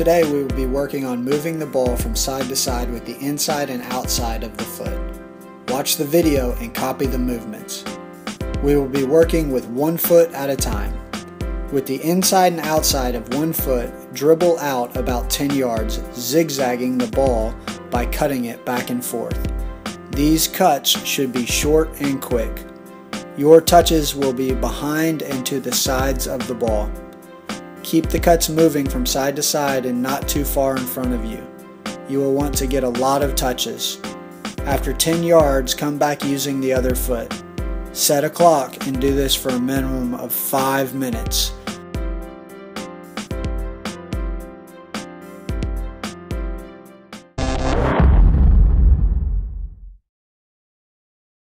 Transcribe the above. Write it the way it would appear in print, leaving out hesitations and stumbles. Today we will be working on moving the ball from side to side with the inside and outside of the foot. Watch the video and copy the movements. We will be working with one foot at a time. With the inside and outside of one foot, dribble out about 10 yards, zigzagging the ball by cutting it back and forth. These cuts should be short and quick. Your touches will be behind and to the sides of the ball. Keep the cuts moving from side to side and not too far in front of you. You will want to get a lot of touches. After 10 yards, come back using the other foot. Set a clock and do this for a minimum of 5 minutes.